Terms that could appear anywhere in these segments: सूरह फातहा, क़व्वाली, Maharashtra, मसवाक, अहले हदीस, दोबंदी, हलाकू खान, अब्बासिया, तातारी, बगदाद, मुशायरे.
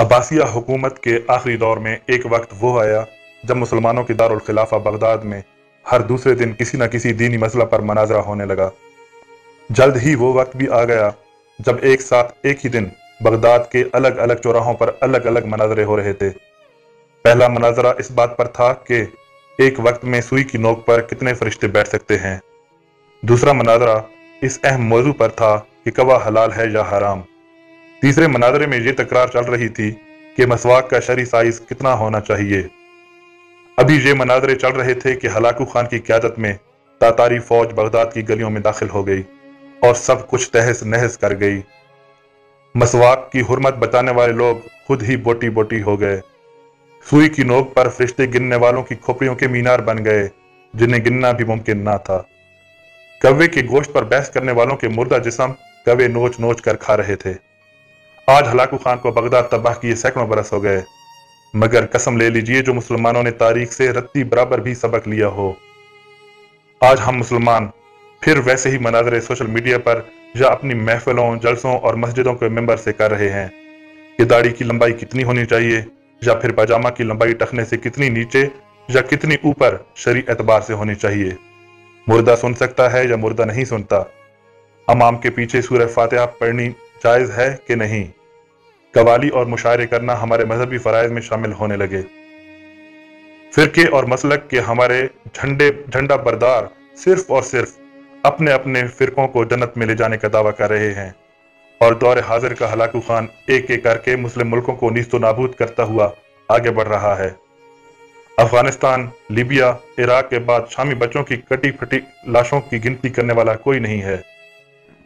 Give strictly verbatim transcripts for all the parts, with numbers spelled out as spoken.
अब्बासिया हुकूमत के आखिरी दौर में एक वक्त वो आया जब मुसलमानों की दारुल खिलाफा बगदाद में हर दूसरे दिन किसी न किसी दीनी मसला पर मनाजरा होने लगा। जल्द ही वो वक्त भी आ गया जब एक साथ एक ही दिन बगदाद के अलग अलग चौराहों पर अलग अलग मनाजरे हो रहे थे। पहला मनाजरा इस बात पर था कि एक वक्त में सुई की नोक पर कितने फरिश्ते बैठ सकते हैं। दूसरा मनाजरा इस अहम मौजू पर था कि कवा हलाल है या हराम। तीसरे मनाजरे में ये तकरार चल रही थी कि मसवाक का शरी साइज कितना होना चाहिए। अभी ये मनाजरे चल रहे थे कि हलाकू खान की क़यादत में तातारी फौज बगदाद की गलियों में दाखिल हो गई और सब कुछ तहस नहस कर गई। मसवाक की हुर्मत बचाने वाले लोग खुद ही बोटी बोटी हो गए। सुई की नोक पर फरिश्ते गिनने वालों की खोपड़ियों के मीनार बन गए जिन्हें गिनना भी मुमकिन ना था। कौवे के गोश्त पर बहस करने वालों के मुर्दा जिस्म कौवे नोच नोच कर खा रहे थे। आज हलाकू खान को बगदाद तबाह किए सैकड़ों बरस हो गए, मगर कसम ले लीजिए जो मुसलमानों ने तारीख से रत्ती बराबर भी सबक लिया हो। आज हम मुसलमान फिर वैसे ही मनाजरे सोशल मीडिया पर या अपनी महफिलों, जलसों और मस्जिदों के मेंबर से कर रहे हैं कि दाढ़ी की लंबाई कितनी होनी चाहिए या फिर पैजामा की लंबाई टखने से कितनी नीचे या कितनी ऊपर शरी एतबार से होनी चाहिए। मुर्दा सुन सकता है या मुर्दा नहीं सुनता। अमाम के पीछे सूरह फातहा पढ़नी जायज़ है कि नहीं। क़व्वाली और मुशायरे करना हमारे मजहबी फ़राइज़ में शामिल होने लगे। फ़िरके और मसलक के हमारे झंडे झंडा बरदार सिर्फ और सिर्फ अपने अपने फ़िरकों को जन्नत में ले जाने का दावा कर रहे हैं और दौर हाजिर का हलाकू खान एक एक करके मुस्लिम मुल्कों को नीस्तो नाबूद करता हुआ आगे बढ़ रहा है। अफगानिस्तान, लीबिया, इराक के बाद शामी बच्चों की कटी फटी लाशों की गिनती करने वाला कोई नहीं है।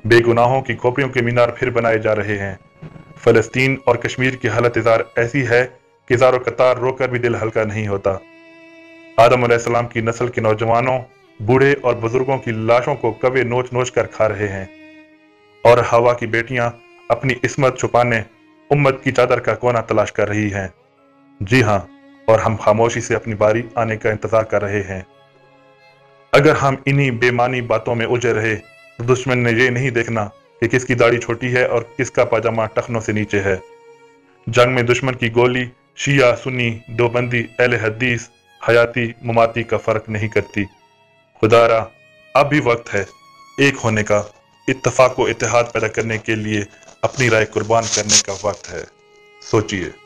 बेगुनाहों की खोपड़ियों के मीनार फिर बनाए जा रहे हैं। फ़लस्तीन और कश्मीर की हालत इजार ऐसी है कि ज़ारो कतार रोकर भी दिल हल्का नहीं होता। आदम अलैहिस्सलाम की नस्ल के नौजवानों, बूढ़े और बुजुर्गों की लाशों को कौवे नोच नोच कर खा रहे हैं और हवा की बेटियां अपनी इस्मत छुपाने उम्मत की चादर का कोना तलाश कर रही हैं। जी हाँ, और हम खामोशी से अपनी बारी आने का इंतज़ार कर रहे हैं। अगर हम इन्हीं बेमानी बातों में उलझे रहे तो दुश्मन ने ये नहीं देखना कि किसकी दाढ़ी छोटी है और किसका पाजामा टखनों से नीचे है। जंग में दुश्मन की गोली शिया, सुन्नी, दोबंदी, अहले हदीस, हयाती, ममाती का फ़र्क नहीं करती। खुदारा, अब भी वक्त है एक होने का, इत्तफाक व इत्तेहाद पैदा करने के लिए अपनी राय कुर्बान करने का वक्त है। सोचिए।